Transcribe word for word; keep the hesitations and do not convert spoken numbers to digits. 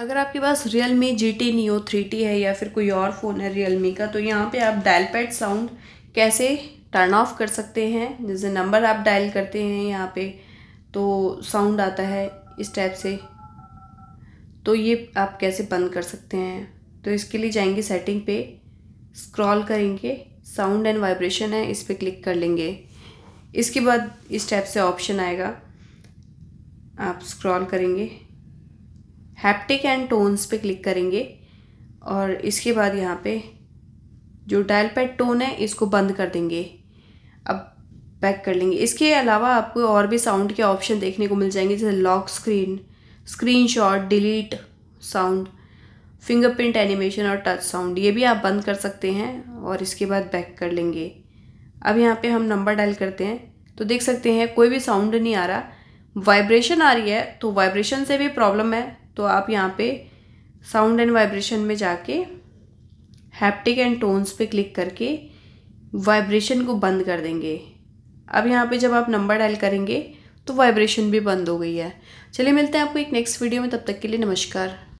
अगर आपके पास Realme G T Neo three T है या फिर कोई और फ़ोन है Realme का, तो यहाँ पे आप डायल पैड साउंड कैसे टर्न ऑफ कर सकते हैं। जैसे नंबर आप डायल करते हैं यहाँ पे तो साउंड आता है इस टाइप से, तो ये आप कैसे बंद कर सकते हैं। तो इसके लिए जाएंगे सेटिंग पे, स्क्रॉल करेंगे, साउंड एंड वाइब्रेशन है, इस पर क्लिक कर लेंगे। इसके बाद इस टाइप से ऑप्शन आएगा, आप स्क्रॉल करेंगे, हैप्टिक एंड टोन्स पे क्लिक करेंगे और इसके बाद यहाँ पे जो डायल पैड टोन है इसको बंद कर देंगे। अब बैक कर लेंगे। इसके अलावा आपको और भी साउंड के ऑप्शन देखने को मिल जाएंगे, जैसे lock screen, screenshot, delete sound, fingerprint animation और टच साउंड, ये भी आप बंद कर सकते हैं। और इसके बाद बैक कर लेंगे। अब यहाँ पर हम नंबर डायल करते हैं तो देख सकते हैं कोई भी साउंड नहीं आ रहा, वाइब्रेशन आ रही है, तो वाइब्रेशन से भी प्रॉब्लम है। तो आप यहाँ पे साउंड एंड वाइब्रेशन में जाके हैप्टिक एंड टोन्स पे क्लिक करके वाइब्रेशन को बंद कर देंगे। अब यहाँ पे जब आप नंबर डायल करेंगे तो वाइब्रेशन भी बंद हो गई है। चलिए मिलते हैं आपको एक नेक्स्ट वीडियो में, तब तक के लिए नमस्कार।